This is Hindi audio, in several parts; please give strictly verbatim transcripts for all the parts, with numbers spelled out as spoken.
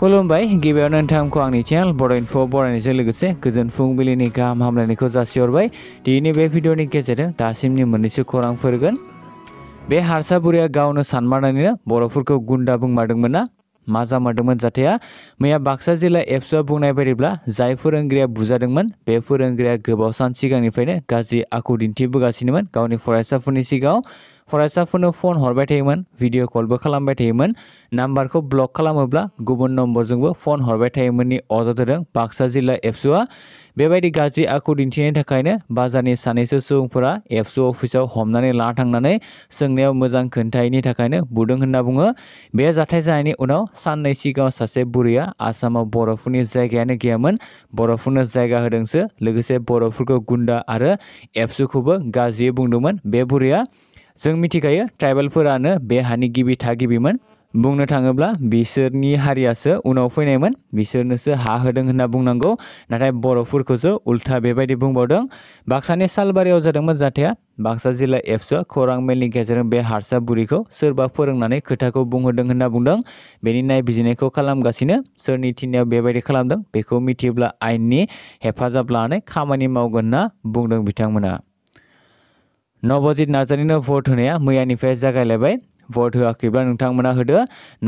खुलुमबाय गिबियाव नोंथांखौ आंनि चैनल बड' इनफो बरायनायजों लोगोसे गोजोन फुंबिलिनि गाहाम हामलायनायखौ जासिहरबाय। दिनैनि बे भिडिअनि गेजेरजों दासिमनि मोननैसो खौरां फोरगोन। बे हारसा बुरिया गावनो सानमारनानैनो बर'फोरखौ गुन्दा बुंमारदोंमोन ना मा जामारदोंमोन जाथाया मैया बाक्सा जिल्ला एबसुआ बुंनाय बायदिब्ला जाय फोरोंगिरिया बुजादोंमोन बे फोरोंगिरिया गोबाव सान सिगांनिफ्रायनो गाज्रि आखु दिन्थिबोगासिनोमोन। गावनि फरायसाफोरनि सिगाङाव फरायसाफोरनो फन हरबाय थायोमोन, भिडिअ कलबो खालामबाय थायोमोन, नाम्बारखौ ब्लक खालामोब्ला गुबुन नम्बरजोंबो फन हरबाय थायोमोननि अजदजों बाक्सा जिल्ला एबसुआ बेबायदि गाज्रि आखु दिन्थिनायनि थाखायनो बाजारनि सानैसो सुबुंफोरा एबसु अफिसाव हमनानै लाना थांनानै सोंनायाव मोजां खोन्थायैनि थाखायनो बुदों होनना बुङो। बे जाथाय जानायनि उनाव साननै सिगाङाव सासे बुरैया आसामाव बर'फोरनि जायगायानो गैयामोन, बर'फोरनो जायगा होदोंसो, लोगोसे बर'फोरखौ गुन्दा आरो एबसुखौबो गाज्रि बुंदोंमोन। बे बुरैया जों मिथिखायो ट्राइबेलफोरानो बे हानि गिबि थागिबिमोन, बुंनो थाङोब्ला बिसोरनि हारियासो उनाव फैनायमोन, बिसोरनोसो हा होदों होनना बुंनांगौ, नाथाय बर'फोरखौसो उल्था बेबायदि बुंबावदों। बाक्सानि सालबारियाव जादोंमोन जाथाया। बाक्सा जिल्ला एबसुआ खौरां मेलनि गेजेरजों बे हारसा बुरिखौ सोरबा फोरोंनानै खोथाखौ बुंहोदों होनना बुंदों। बेनि नायबिजिरनायखौ खालामगासिनो, सोरनि थिननायाव बेबायदि खालामदों बेखौ मिथियोब्ला आयेननि हेफाजाब लानानै खामानि मावगोन होनना बुंदों बिथांमोना। नवजित नार्जारिनो भट होनाया मैयानिफ्राय जागायलायबाय। भट होआखैब्ला नोंथांमोना होदो।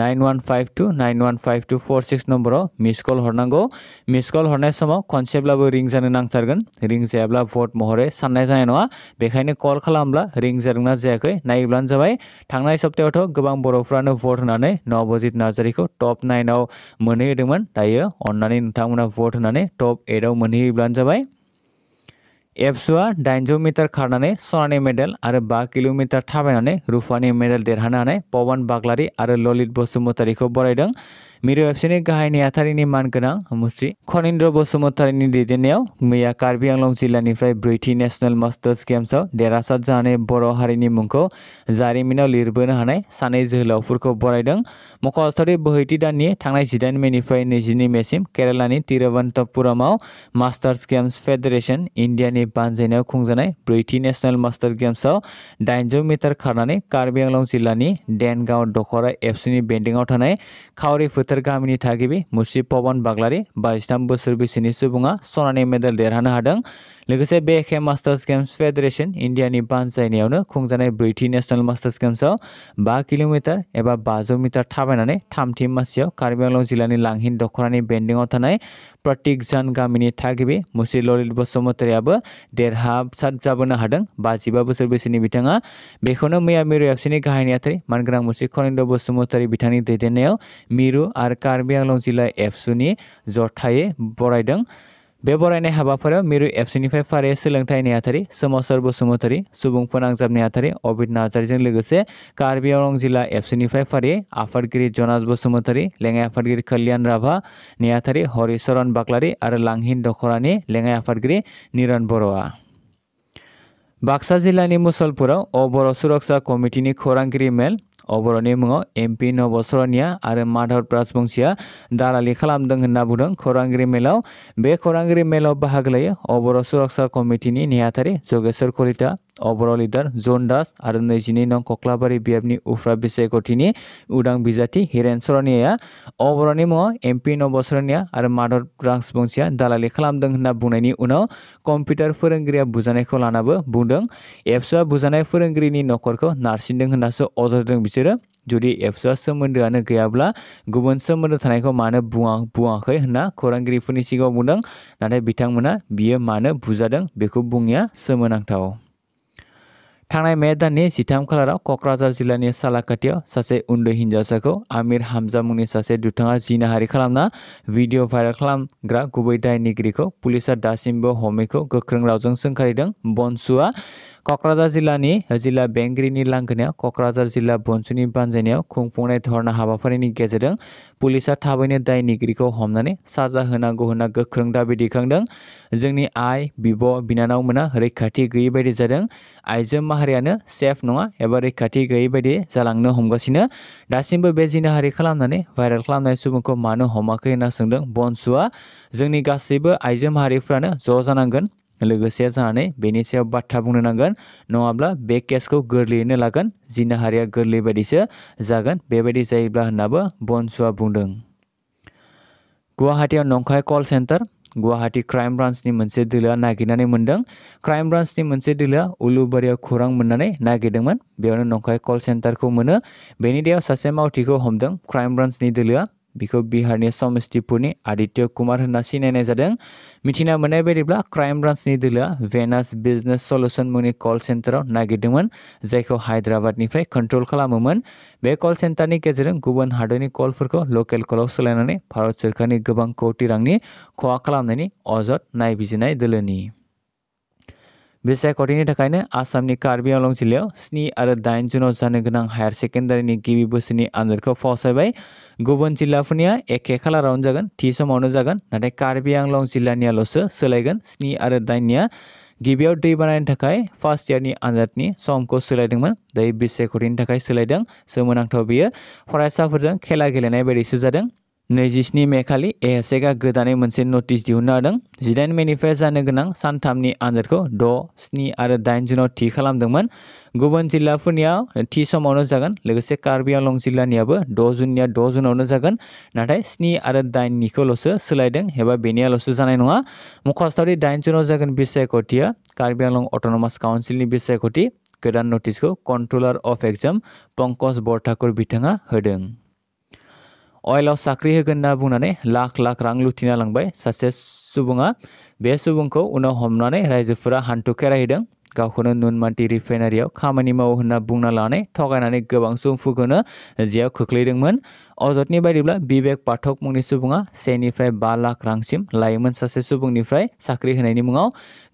Nine one five two nine one five two four six नम्बराव मिस कल हरनांगौ। मिस कल हरनाय समाव खनसेब्लाबो रिं जानो नांथारगोन, रिं जायाब्ला भट महरै साननाय जानाय नङा। बेखायनो कल खालामब्ला रिं जादोंना जायाखै नायोब्लानो जाबाय। थांनाय सप्तायावथ' गोबां बर'फ्रानो भट होनानै नवजित नार्जारिखौ टप नाइनआव मोनहैदोंमोन, दायो अननानै नोंथांमोना भट होनानै टप एइटआव मोनहैयोब्लानो जाबाय। एबसुआ दाइनजौ मिटार खारनानै सनानि मेडेल आरो बा किल'मिटार थाबायनानै रुफानि मेडेल देरहानो हानाय पवन बाग्लारि आरो ललित बसुमतारीखौ बरायदों। मिरु एबसुनि गाहाय नेहाथारिनि मानगोनां मुस्रि खनिन्द्र बसुमतारीनि दैदेननायाव मैया कार्बि आंलं जिल्लानिफ्राय ब्रैथि नेशनेल मास्टार्स गेम्सआव देरहासार जानानै बर' हारिनि मुंखौ जारिमिनाव लिरबोनो हानाय सानै जोहोलावफोरखौ बरायदों। मख'जाथावै बोहैथि दाननि थांनाय जिदाइन मेनिफ्राय नैजिनै मेसिम केरेलानि तिरुवनन्तपुरमाव मास्टार्स गेम्स फेडारेशन इन्डियानि बानजायनायाव खुंजानाय ब्रैथि नेशनेल मास्टार गेम्सआव दाइनजौ मिटार खारनानै कार्बि आंलं जिल्लानि देनगाव दख'रा एबसुनि बेंडिंआव थानाय खावरि फोथार गामिनि थागिबि मुस्रि पवन बाग्लारि बाजिथाम बोसोर बैसोनि सुबुङा सनानि मेडेल देरहानो हादों। लोगोसे बे एखे मास्टार्स गेम्स फेडारेशन इन्डियानि बानजायनायावनो खुंजानाय ब्रैथि नेशनेल मास्टार्स गेम्सआव बा किल'मिटार एबा बाजौ मिटार थाबायनानै थामथि मासियाव कार्बि आंलं जिल्लानि लांहिन दख'रानि बेंडिंआव थानाय प्रतीक जान गामिनि थागिबि मुस्रि ललित बसुमतारीयाबो देरहासार जाबोनो हादों। बाजिबा बोसोर बैसोनि बिथाङा बेखौनो मैया मिरु एबसुनि गाहाय नेहाथारि मानगोनां मुस्रि खनिन्द्र बसुमतारी बिथांनि दैदेननायाव मिरु आरो कार्बि आंलं जिल्ला एबसुनि जथायै बरायदों। बे बरायनाय हाबाफारियाव मिरु एबसुनिफ्राय फारियै सोलोंथाइ नेहाथारि सोमावसार बसुमतारी, सुबुं फोनांजाब नेहाथारि अबित नार्जारिजों लोगोसे कार्बि आंलं जिल्ला एबसुनिफ्राय फारियै आफादगिरि जनास बसुमतारी, लेङाइ आफादगिरि कल्याण राभा नेहाथारि हरिचरण बाग्लारि आरो लांहिन दख'रानि लेङाइ आफादगिरि निरन बर'आ। बाक्सा जिल्लानि मुसलपुराव अबर' सुरक्षा कमिटिनि खौरांगिरि मेल। अबर'नि मुङाव एमपि नबसरनिया आरो माधव राजबंशीया दालालि खालामदों होनना बुंदों खौरांगिरि मेलाव। बे खौरांगिरि मेलाव बाहागो लायो अबर' सुरक्षा कमिटिनि नेहाथारि जगेश्वर कलिता, अबर' लिडार जन दास आरो नैजिनै नं कख्लाबारि बियाबनि उफ्रा बिसायख'थिनि उदां बिजाथि हिरेन सरनिया। अबर'नि मुङाव एमपि नबसरनिया आरो माधव राजबंशीया दालालि खालामदों होनना बुंनायनि उनाव कम्पिउटार फोरोंगिरिया बुजानायखौ लानाबो बुंदों एबसुआ बुजानाय फोरोंगिरिनि न'खरखौ नारसिनदों होननासो अजददों बिसोर। जुदि एबसुआ सोमोन्दोआनो गैयाब्ला गुबुन सोमोन्दो थानायखौ मानो बुङा बुङाखै होनना खौरांगिरिफोरनि सिगाङाव बुंदों, नाथाय बिथांमोना बियो मानो बुजादों बेखौ बुंनाया सोमोनांथाव। थांनाय मे दाननि जिथाम खालाराव क'क्राझार जिल्लानि सालाकाटियाव सासे उन्दै हिन्जावसाखौ आमिर हामजा मुंनि सासे दुथाङा जिनाहारि खालामना भिडिअ भाइरेल खालामग्रा गुबै दायनिगिरिखौ पुलिसा दासिमबो हमैखौ गोख्रों रावजों सोंखारिदों। बनसुआ क'क्राझार जिल्लानि जिल्ला बेंगिरिनि लांगोनायाव क'क्राझार जिल्ला बनसुनि बानजायनायाव खुंफुंनाय धरना हाबाफारिनि गेजेरजों पुलिसा थाबैनो दायनिगिरिखौ हमनानै साजा होनांगौ होनना गोख्रों दाबि दैखांदों। जोंनि आइ, बिब', बिनानावमोना रैखाथि गैयै बायदि जादों, आइजो माहारियानो सेफ नङा एबा रैखाथि गैयै बायदि जालांनो हमगासिनो। दासिमबो बे जिनाहारि खालामनानै भाइरेल खालामनाय सुबुंखौ मानो हमाखै होनना सोंदों बनसुआ। जोंनि गासैबो आइजो माहारिफ्रानो ज' जानांगोन, लोगोसे जानानै बेनि सायाव बाथ्रा बुंनो नांगोन, नङाब्ला बे केसखौ गोरलैयैनो लागोन, जिनाहारिया गोरलै बायदिसो जागोन बेबायदि जायोब्ला होननाबो बनसुआ बुंदों। गुवाहाटीयाव नंखाय कल सेंटर गुवाहाटी क्राइम ब्रांचनि मोनसे दोलोआ नागिरनानै मोनदों। क्राइम ब्रांचनि मोनसे दोलोआ उलुबारियाव खौरां मोननानै नागिरदोंमोन, बेयावनो नंखाय कल सेंटरखौ मोनो। बेनि दैयाव सासे मावथिखौ हमदों। क्राइम ब्रांचनि दोलोआ बिखौ बिहारनि समस्तीपुरनि आदित्य कुमार होनना सिनायनाय जादों। मिथिना मोननाय बायदिब्ला क्राइम ब्रांचनि दोलोआ वेनास बिजनेस सल्यूशन मुंनि कल सेंटराव नागिरदोंमोन, जायखौ हायद्राबादनिफ्राय कन्ट्रोल खालामोमोन। बे कल सेंटरनि गेजेरजों गुबुन हादरनि कलफोरखौ लकेल कलाव सोलायनानै भारत सरकारनि गोबां कौटि रांनि खहा खालामनायनि अजद नायबिजिरनाय दोलोनि बिसायख'थिनि थाखायनो आसामनि कार्बि आंलं जिल्लायाव स्नि आरो दाइन जुनाव जानो गोनां हायार सेकेन्डारिनि गिबि बोसोरनि आनजादखौ फावसायबाय। गुबुन जिल्लाफोरनिया एखे खालारावनो जागोन, थि समावनो जागोन, नाथाय कार्बि आंलं जिल्लानियाल'सो सोलायगोन। स्नि आरो दाइननिया गिबियाव दै बानायनि थाखाय फार्स्ट इयारनि आनजादनि समखौ सोलायदोंमोन, दायो बिसायख'थिनि थाखाय सोलायदों। सोमोनांथाव बेयो फरायसाफोरजों खेला गेलेनाय बायदिसो जादों। नैजिस्नि मे खालि एएसएआ गोदानै मोनसे नटिस दिहुनना होदों। जिदाइन मेनिफ्राय जानो गोनां सानथामनि आनजादखौ द' स्नि आरो दाइन जुनाव थि खालामदोंमोन। गुबुन जिल्लाफोरनियाव थि समावनो जागोन, लोगोसे कार्बि आंलं जिल्लानियाबो द' जुननिया द' जुनावनो जागोन, नाथाय स्नि आरो दाइननिखौल'सो सोलायदों एबा बेनियाल'सो जानाय नङा। मख'जाथावदि दाइन जुनाव जागोन बिसायख'थिया कार्बि आंलं अट'नमास काउन्सिलनि बिसायख'थि। गोदान नटिसखौ controller of exam Pankaj Barthakur बिथाङा होदों। अइलाव साख्रि होगोन होनना बुंनानै लाख लाख रां लुथिना लांबाय सासे सुबुङा। बे सुबुंखौ उनाव हमनानै रायजोफोरा हान्थु खेरायहैदों। गावखौनो नुनमाटि रिफाइनारियाव खामानि मावो होनना बुंना लानानै थगायनानै गोबां सुबुंफोरखौनो जेयाव खोख्लैदोंमोन। अजदनि बायदिब्ला बिबेक पाठक मुंनि सुबुङा सेनिफ्राय बा लाख रांसिम लायोमोन सासे सुबुंनिफ्राय साख्रि होनायनि मुङाव।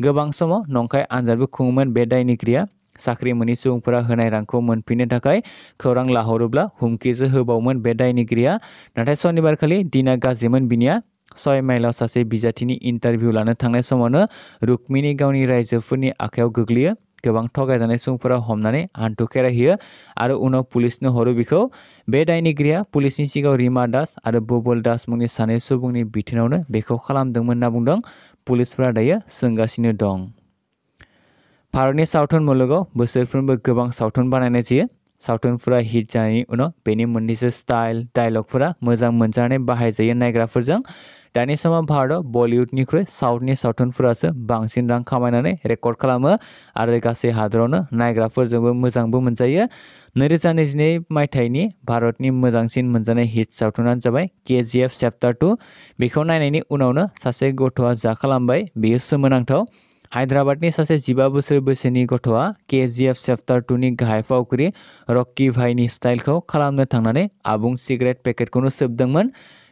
गोबां समाव नंखाय आनजादबो खुङोमोन बे दायनिगिरिया। साख्रि मोनि सुबुंफोरा होनाय रांखौ मोनफिननो थाखाय खौरां लाहरोब्ला हुमखिसो होबावोमोन बे दायनिगिरिया। नाथाय सनिबार खालि दिना गाज्रिमोन बिनिया। सय माइलाव सासे बिजाथिनि इन्टारभिउ लानो थांनाय समावनो रुक्मिणी गावनि रायजोफोरनि आखायाव गोग्लैयो। गोबां थगायजानाय सुबुंफोरा हमनानै हान्थु खेरायहैयो आरो उनाव पुलिसनो हरो बिखौ। बे दायनिगिरिया पुलिसनि सिगाङाव रिमा दास आरो बबल दास मुंनि सानै सुबुंनि बिथोनावनो बेखौ खालामदोंमोन होनना बुंदों। पुलिसफोरा दायो सोंगासिनो दं। भारतनि सावथुन मुलुगाव बोसोरफ्रोमबो गोबां सावथुन बानायनाय जायो। सावथुनफोरा हिट जानायनि उनाव बेनि मोननैसो स्टाइल डायलगफोरा मोजां मोनजानानै बाहायजायो नायग्राफोरजों। दानि समाव भारताव बलिउडनिख्रुइ साउथनि सावथुनफोरासो बांसिन रां खामायनानै रेकर्ड खालामो आरो गासै हादरावनो नायग्राफोरजोंबो मोजांबो मोनजायो। नैरोजा नैजिनै मायथाइनि भारतनि मोजांसिन मोनजानाय हिट सावथुनानो जाबाय केजिएफ चेप्टार टु। बेखौ नायनायनि उनावनो सासे गथ'आ जा खालामबाय बेयो सोमोनांथाव। हायद्राबादनि सासे जिबा बोसोर बैसोनि गथ'आ केजिएफ चेप्टार टुनि गाहाय फावगिरि रक्की भाईनि स्टाइलखौ खालामनो थांनानै आबुं सिगारेट पेकेटखौनो सोबदोंमोन।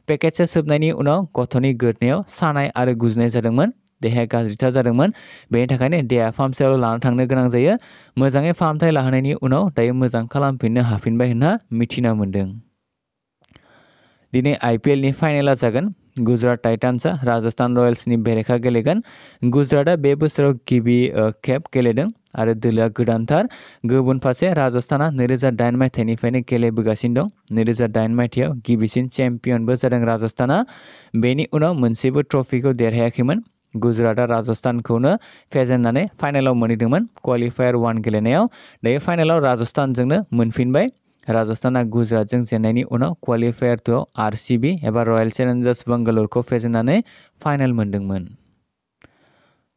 पेकेटसे सोबनायनि उनाव गथ'नि गोदनायाव सानाय आरो गुजुनाय जादोंमोन। देहाया गाज्रिथार जादोंमोन, बेनि थाखायनो देहा फाहामसालियाव लाना थांनो गोनां जायो। मोजाङै फाहामथाय लाहोनायनि उनाव दायो मोजां खालामफिननो हाफिनबाय होनना मिथिना मोन्दों। दिनै आइपिएलनि फाइनेला जागोन। गुजरात टाइटान्सआ राजस्थान रयेल्सनि बेरेखा गेलेगोन। गुजरातआ बे बोसोराव गिबि खेब गेलेदों आरो दोलोआ गोदानथार। गुबुन फारसे राजस्थाना नैरोजा दाइन मायथाइनिफ्रायनो गेलेबोगासिनो दं। नैरोजा दाइन मायथाइयाव गिबिसिन चेम्पियनबो जादों राजस्थाना, बेनि उनाव मोनसेबो ट्रफिखौ देरहायाखैमोन। गुजरातआ राजस्थानखौनो फेजेननानै फाइनेलाव मोनहैदोंमोन क्वालिफायार वान गेलेनायाव। दायो फाइनेलाव राजस्थानजोंनो मोनफिनबाय। राजस्थाना गुजरातजों जेननायनि उनाव क्वालिफायार टुआव आरसीबी एबा रयेल चैलेंजार्स बेंगालुरुखौ फेजेननानै फाइनल मोनदोंमोन।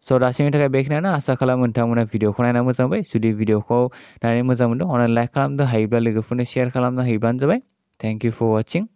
स' दासिमनि थाखाय बेखिनियानो। आसा खालामो नोंथांमोना भिडिअखौ नायना मोजां मोनबाय। जुदि भिडिअखौ नायनानै मोजां मोनदों अनलाइन लाइक खालामनो हायोब्ला, लोगोफोरनो सेयार खालामनो हायोब्लानो जाबाय। Thank you for वाचिं।